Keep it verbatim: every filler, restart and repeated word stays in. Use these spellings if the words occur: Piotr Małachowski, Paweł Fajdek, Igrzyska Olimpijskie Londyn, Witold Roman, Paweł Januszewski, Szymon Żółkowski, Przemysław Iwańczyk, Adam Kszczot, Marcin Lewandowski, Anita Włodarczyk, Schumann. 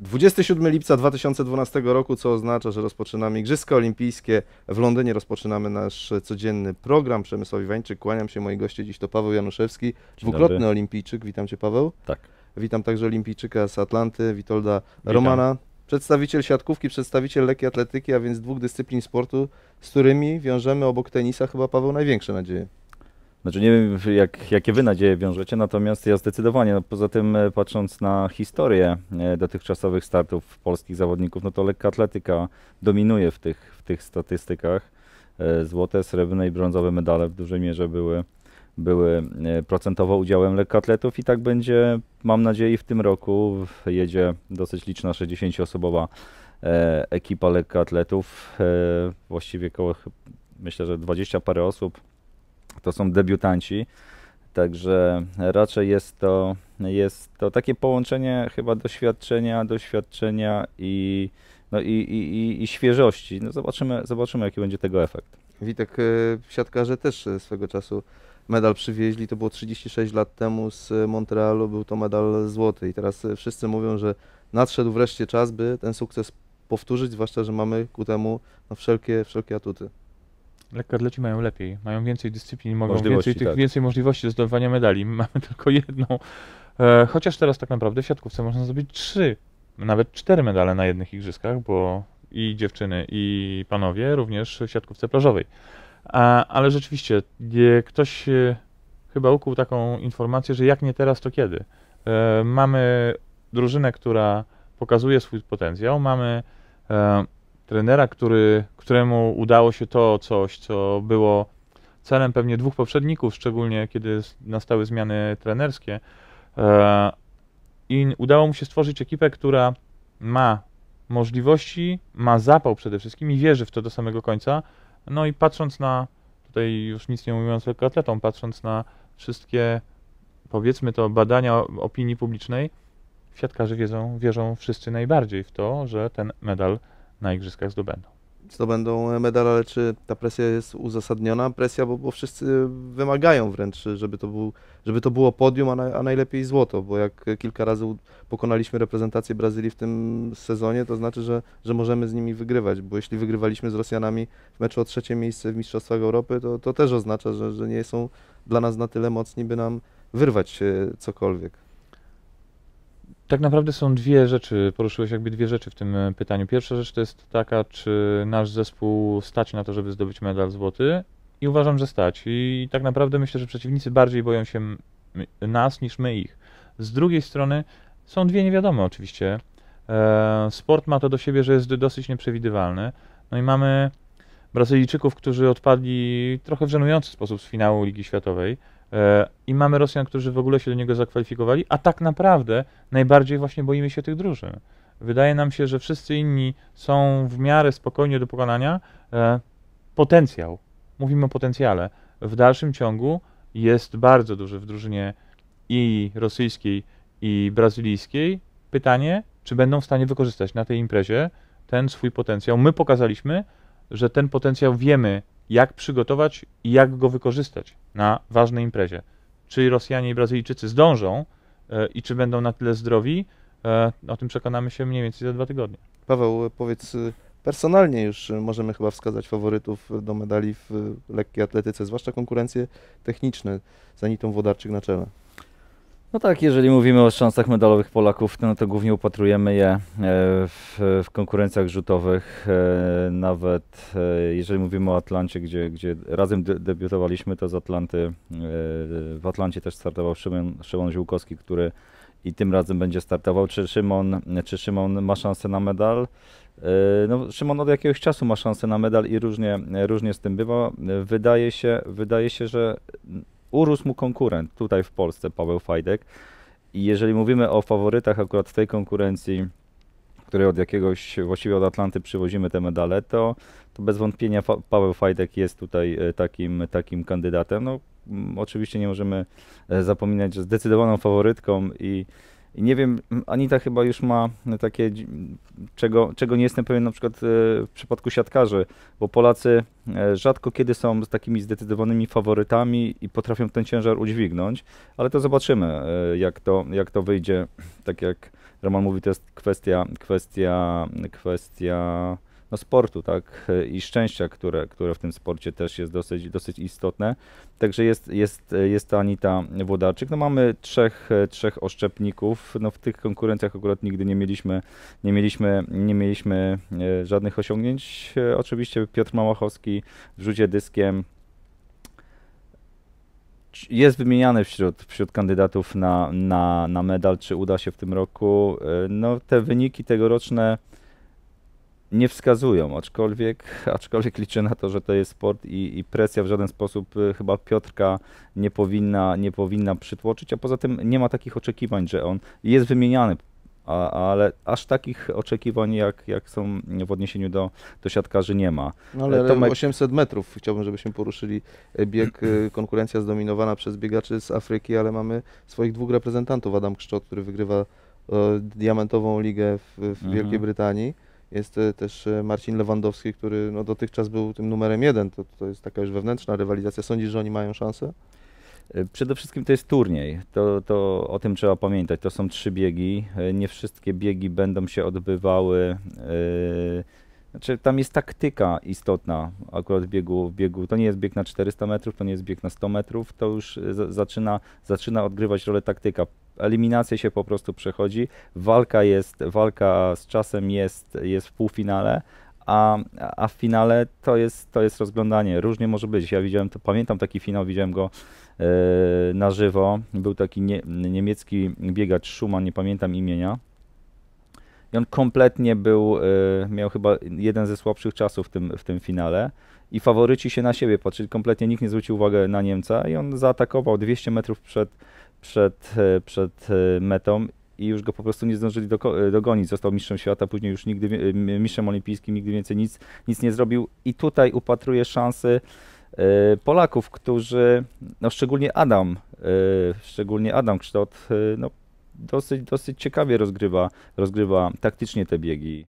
dwudziestego siódmego lipca dwa tysiące dwunastego roku, co oznacza, że rozpoczynamy Igrzyska Olimpijskie w Londynie, rozpoczynamy nasz codzienny program. Przemysław Iwańczyk, kłaniam się, moi goście dziś to Paweł Januszewski, dwukrotny olimpijczyk, witam Cię Paweł. Tak. Witam także olimpijczyka z Atlanty, Witolda witam. Romana, przedstawiciel siatkówki, przedstawiciel lekkiej atletyki, a więc dwóch dyscyplin sportu, z którymi wiążemy obok tenisa chyba Paweł największe nadzieje. Znaczy nie wiem, jak, jakie wy nadzieje wiążecie, natomiast ja zdecydowanie, no poza tym patrząc na historię dotychczasowych startów polskich zawodników, no to lekka atletyka dominuje w tych, w tych statystykach. Złote, srebrne i brązowe medale w dużej mierze były, były procentowo udziałem lekkoatletów i tak będzie, mam nadzieję, w tym roku jedzie dosyć liczna sześćdziesięcioosobowa ekipa lekkoatletów, właściwie koło, myślę, że dwadzieścia parę osób. To są debiutanci, także raczej jest to, jest to takie połączenie chyba doświadczenia, doświadczenia i, no i, i, i świeżości. No zobaczymy, zobaczymy, jaki będzie tego efekt. Witek, siatkarze też swego czasu medal przywieźli, to było trzydzieści sześć lat temu z Montrealu, był to medal złoty i teraz wszyscy mówią, że nadszedł wreszcie czas, by ten sukces powtórzyć, zwłaszcza że mamy ku temu no, wszelkie, wszelkie atuty. Lekkoatleci mają lepiej, mają więcej dyscyplin, mogą więcej, tych, tak. więcej możliwości do zdobywania medali. Mamy tylko jedną, e, chociaż teraz tak naprawdę w siatkówce można zdobyć trzy, nawet cztery medale na jednych igrzyskach, bo i dziewczyny, i panowie, również w siatkówce plażowej. A, ale rzeczywiście, ktoś e, chyba ukuł taką informację, że jak nie teraz, to kiedy? E, mamy drużynę, która pokazuje swój potencjał, mamy e, trenera, który, któremu udało się to coś, co było celem pewnie dwóch poprzedników, szczególnie kiedy nastały zmiany trenerskie. I udało mu się stworzyć ekipę, która ma możliwości, ma zapał przede wszystkim i wierzy w to do samego końca. No i patrząc na, tutaj już nic nie mówiąc lekkoatletom, patrząc na wszystkie, powiedzmy to, badania opinii publicznej, siatkarze wierzą, wierzą wszyscy najbardziej w to, że ten medal na igrzyskach zdobędą. Zdobędą medal, ale czy ta presja jest uzasadniona? Presja, bo, bo wszyscy wymagają wręcz, żeby to, był, żeby to było podium, a, na, a najlepiej złoto, bo jak kilka razy pokonaliśmy reprezentację Brazylii w tym sezonie, to znaczy, że, że możemy z nimi wygrywać, bo jeśli wygrywaliśmy z Rosjanami w meczu o trzecie miejsce w Mistrzostwach Europy, to, to też oznacza, że, że nie są dla nas na tyle mocni, by nam wyrwać cokolwiek. Tak naprawdę są dwie rzeczy, poruszyłeś jakby dwie rzeczy w tym pytaniu. Pierwsza rzecz to jest taka, czy nasz zespół stać na to, żeby zdobyć medal złoty i uważam, że stać. I tak naprawdę myślę, że przeciwnicy bardziej boją się nas niż my ich. Z drugiej strony są dwie niewiadome oczywiście. Sport ma to do siebie, że jest dosyć nieprzewidywalny. No i mamy Brazylijczyków, którzy odpadli trochę w żenujący sposób z finału Ligi Światowej. I mamy Rosjan, którzy w ogóle się do niego zakwalifikowali, a tak naprawdę najbardziej właśnie boimy się tych drużyn. Wydaje nam się, że wszyscy inni są w miarę spokojnie do pokonania. Potencjał, mówimy o potencjale, w dalszym ciągu jest bardzo duży w drużynie i rosyjskiej, i brazylijskiej. Pytanie, czy będą w stanie wykorzystać na tej imprezie ten swój potencjał. My pokazaliśmy, że ten potencjał wiemy, jak przygotować i jak go wykorzystać na ważnej imprezie. Czy Rosjanie i Brazylijczycy zdążą e, i czy będą na tyle zdrowi, e, o tym przekonamy się mniej więcej za dwa tygodnie. Paweł, powiedz personalnie już możemy chyba wskazać faworytów do medali w lekkiej atletyce, zwłaszcza konkurencje techniczne z Anitą Włodarczyk na czele. No tak, jeżeli mówimy o szansach medalowych Polaków, no to głównie upatrujemy je w, w konkurencjach rzutowych. Nawet jeżeli mówimy o Atlancie, gdzie, gdzie razem de debiutowaliśmy, to z Atlanty, w Atlancie też startował Szymon, Szymon Żółkowski, który i tym razem będzie startował. Czy Szymon, czy Szymon ma szansę na medal? No, Szymon od jakiegoś czasu ma szansę na medal i różnie, różnie z tym bywa. Wydaje się, wydaje się, że urósł mu konkurent tutaj w Polsce, Paweł Fajdek. I jeżeli mówimy o faworytach akurat w tej konkurencji, w której od jakiegoś, właściwie od Atlanty przywozimy te medale, to, to bez wątpienia Fa- Paweł Fajdek jest tutaj takim, takim kandydatem. No, oczywiście nie możemy zapominać, że zdecydowaną faworytką i I nie wiem, Anita chyba już ma takie, czego, czego nie jestem pewien na przykład w przypadku siatkarzy, bo Polacy rzadko kiedy są z takimi zdecydowanymi faworytami i potrafią ten ciężar udźwignąć, ale to zobaczymy, jak to, jak to wyjdzie. Tak jak Roman mówi, to jest kwestia, kwestia, kwestia no sportu, tak, i szczęścia, które, które w tym sporcie też jest dosyć, dosyć istotne. Także jest, jest, jest ta Anita Włodarczyk. No mamy trzech, trzech oszczepników. No w tych konkurencjach akurat nigdy nie mieliśmy, nie mieliśmy, nie mieliśmy żadnych osiągnięć. Oczywiście Piotr Małachowski w rzucie dyskiem jest wymieniany wśród, wśród kandydatów na, na, na medal, czy uda się w tym roku. No te wyniki tegoroczne nie wskazują, aczkolwiek, aczkolwiek liczę na to, że to jest sport i, i presja w żaden sposób chyba Piotrka nie powinna, nie powinna przytłoczyć, a poza tym nie ma takich oczekiwań, że on jest wymieniany, a, ale aż takich oczekiwań jak, jak są w odniesieniu do, do siatkarzy nie ma. No ale Tomek... osiemset metrów chciałbym, żebyśmy poruszyli bieg, konkurencja zdominowana przez biegaczy z Afryki, ale mamy swoich dwóch reprezentantów, Adam Kszczot, który wygrywa e, diamentową ligę w, w mhm. Wielkiej Brytanii. Jest też Marcin Lewandowski, który no, dotychczas był tym numerem jeden. To, to jest taka już wewnętrzna rywalizacja. Sądzisz, że oni mają szansę? Przede wszystkim to jest turniej. To, to o tym trzeba pamiętać. To są trzy biegi. Nie wszystkie biegi będą się odbywały. Znaczy, tam jest taktyka istotna akurat w biegu, w biegu. To nie jest bieg na czterysta metrów, to nie jest bieg na sto metrów. To już zaczyna, zaczyna odgrywać rolę taktyka. Eliminację się po prostu przechodzi, walka jest, walka z czasem jest, jest w półfinale, a, a w finale to jest, to jest rozglądanie. Różnie może być. Ja widziałem, to, pamiętam taki finał, widziałem go yy, na żywo. Był taki nie, niemiecki biegacz Schumann, nie pamiętam imienia. I on kompletnie był, yy, miał chyba jeden ze słabszych czasów w tym, w tym finale. I faworyci się na siebie patrzyli, kompletnie nikt nie zwrócił uwagi na Niemca i on zaatakował dwieście metrów przed Przed, przed metą i już go po prostu nie zdążyli dogonić. Został mistrzem świata, później już nigdy mistrzem olimpijskim, nigdy więcej nic, nic nie zrobił. I tutaj upatruje szansy Polaków, którzy, no szczególnie Adam, szczególnie Adam Kszczot, no dosyć, dosyć ciekawie rozgrywa, rozgrywa taktycznie te biegi.